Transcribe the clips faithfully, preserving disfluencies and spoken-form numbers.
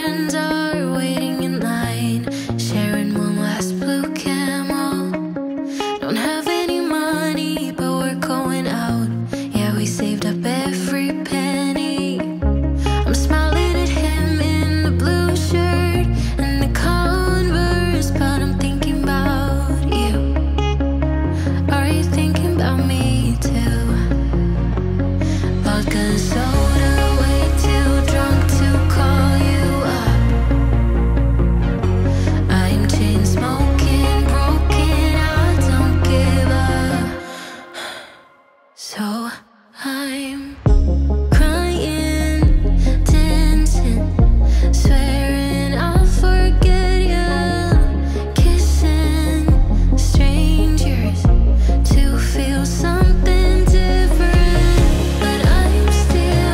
friends are waiting in line, sharing one last blue camel. Don't have any money, but we're going out. Yeah, we saved up every penny. I'm smiling at him in the blue shirt and the Converse, but I'm thinking about you. Are you thinking about me too? Vodka soda, way too drunk to call you up. I'm chain smoking, broken, I don't give up. So I'm crying, dancing, swearing I'll forget you. Kissing strangers to feel something different. But I'm still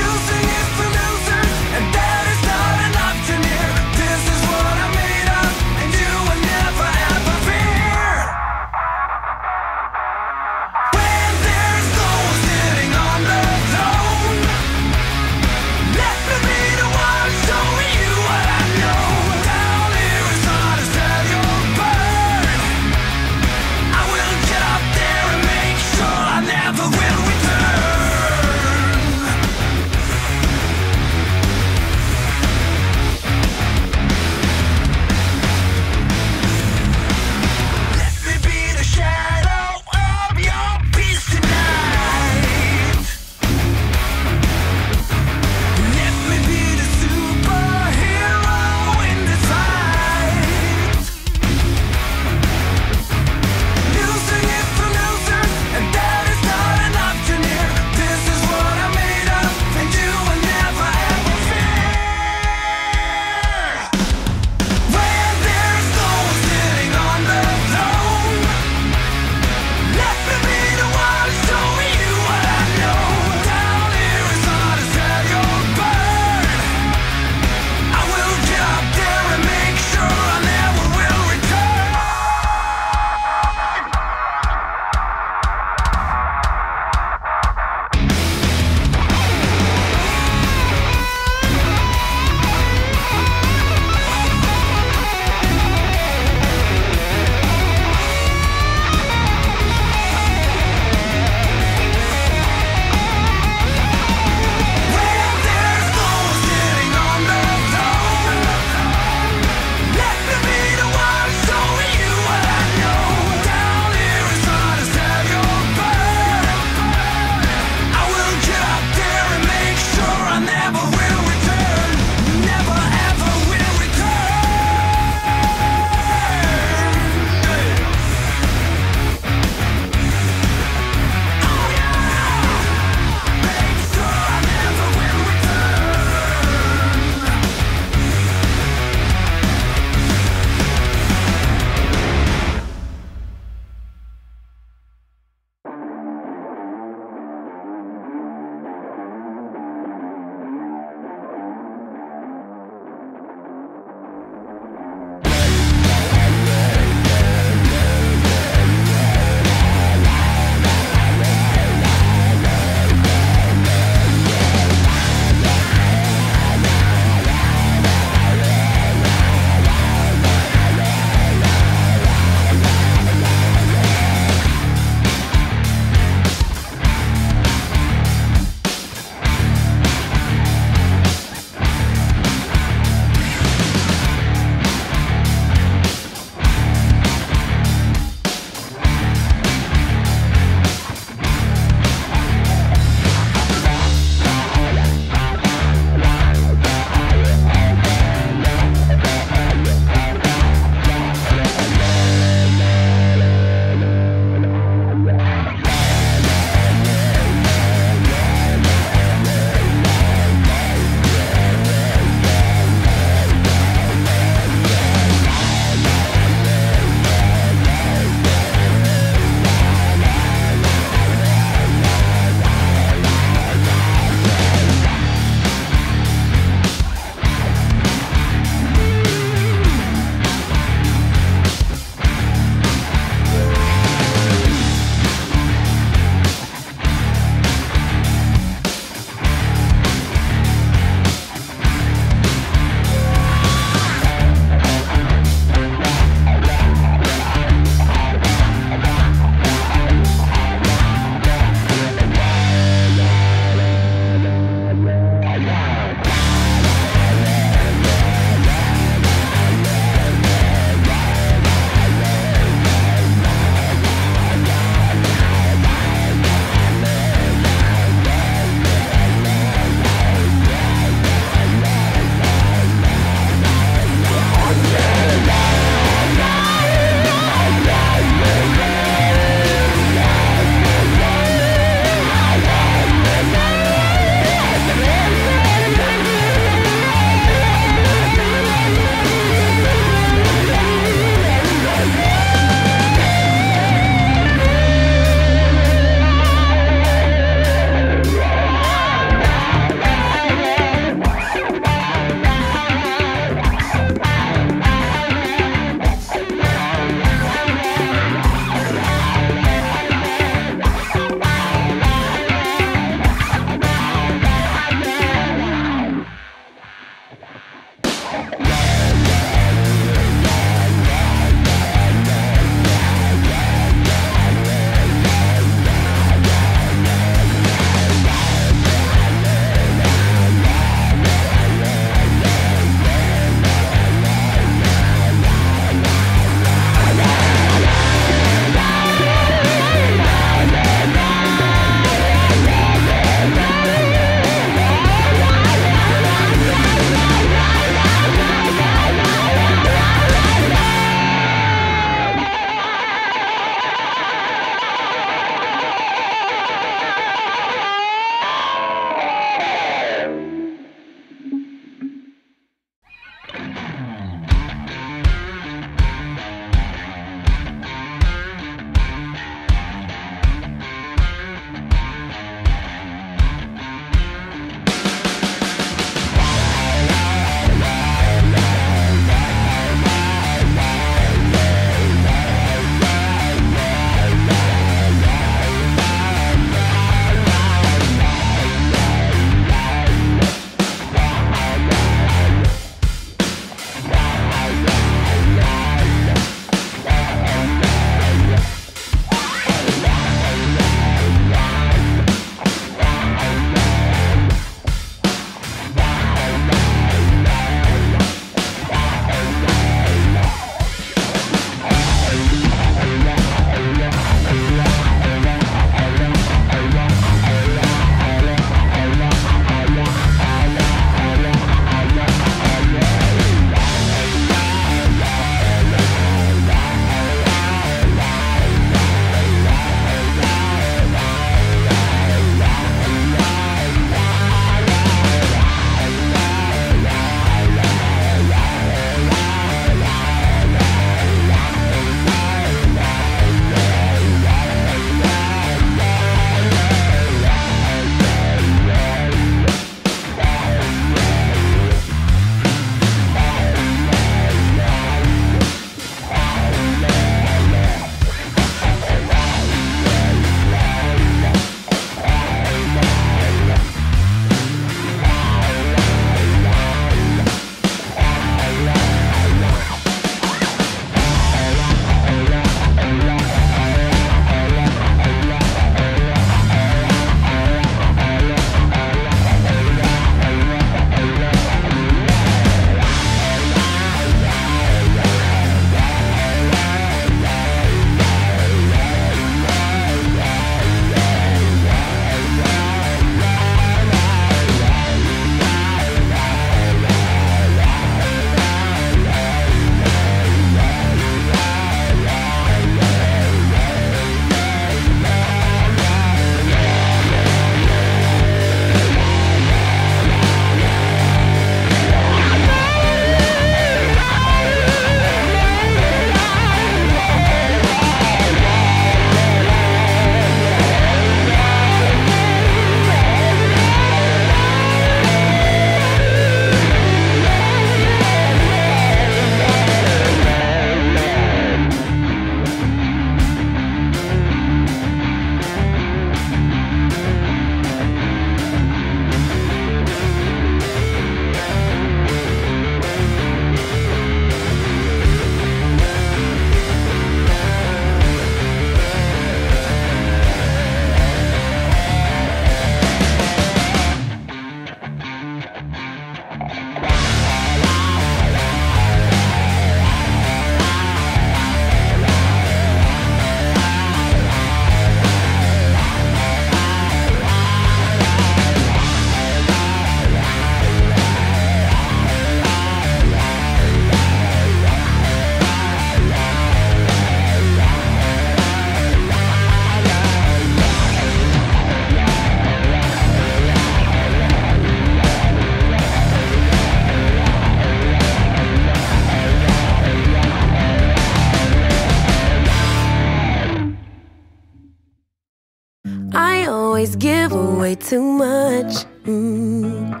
I always give away too much. mm.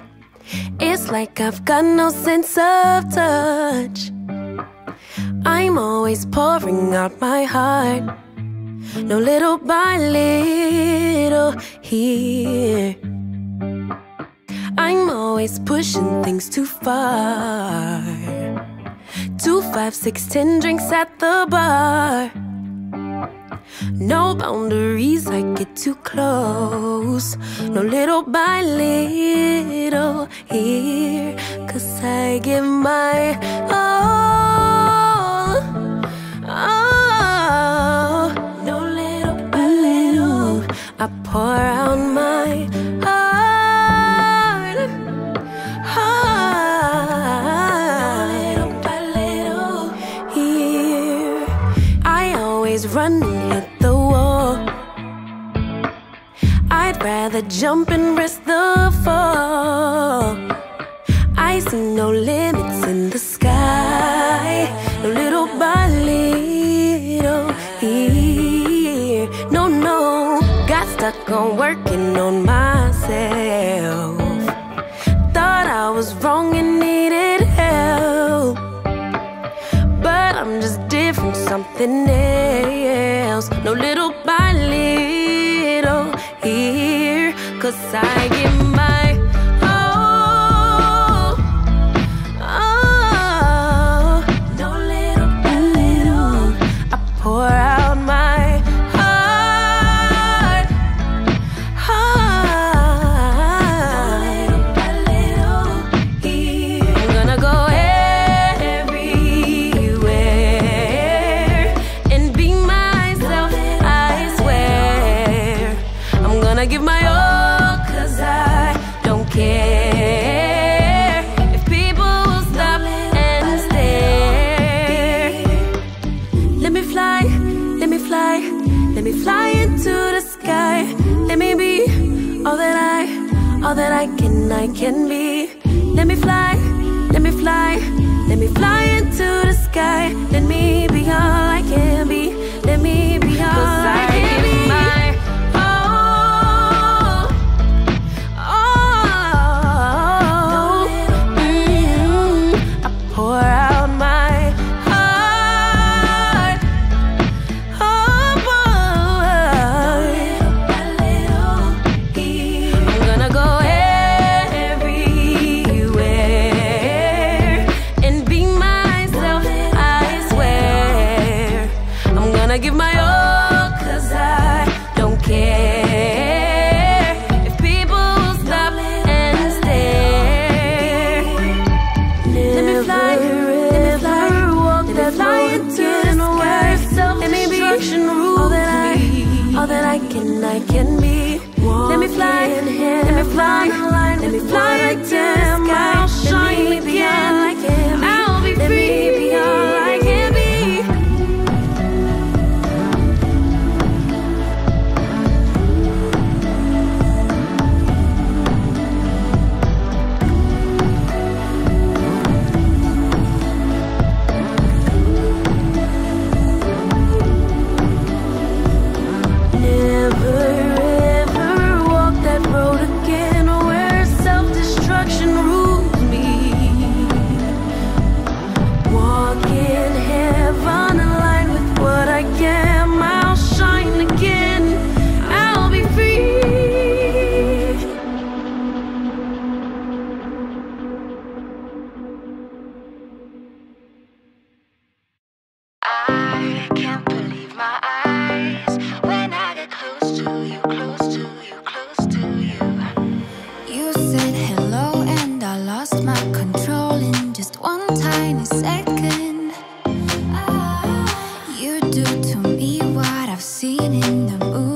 It's like I've got no sense of touch. I'm always pouring out my heart. No, little by little here, I'm always pushing things too far. Two, five, six, ten drinks at the bar. No boundaries, I get too close. No, little by little here, 'cause I give my all. Oh, no, little by little, I pour out my heart. Heart, no, little by little here, I always run at the wall. I'd rather jump and risk the fall. I see no limits in the sky. No, little by little here. No, no, got stuck on working on myself. Thought I was wrong and needed help, but I'm just different, something else. No, little by little here, 'cause I give my all. Oh, no, little by little, I pour out my heart. Heart, no, little by little here, I'm gonna go everywhere and be myself, I swear. I'm gonna give my all, 'cause I don't care if people will stop and stare. Let me fly, let me fly, let me fly into the sky. Let me be all that I, all that I can, I can be. Let me fly, let me fly, let me fly into the sky. Let me be all I can be. Let me be all I can be. My all, all. Mm, I pour out my heart. Oh, I'm gonna go everywhere and be myself, I swear. I'm gonna give my all, 'cause I don't care if people will stop and stare. Let me fly, let me fly, walk that fly into the sky. Self destruction rules all that I, all that I can, I can be. Let me fly, let me fly, let me fly into the sky. Let me be all I can be. I'll be Let me free. be all I can be. Never ever walk that road again where self-destruction rules me. Walk in heaven aligned with what I am. I'll shine again. I'll be free. I can't believe my eyes when I get close to you, close to you, close to you. You said hello and I lost my control in just one tiny second. You do to me what I've seen in the movies.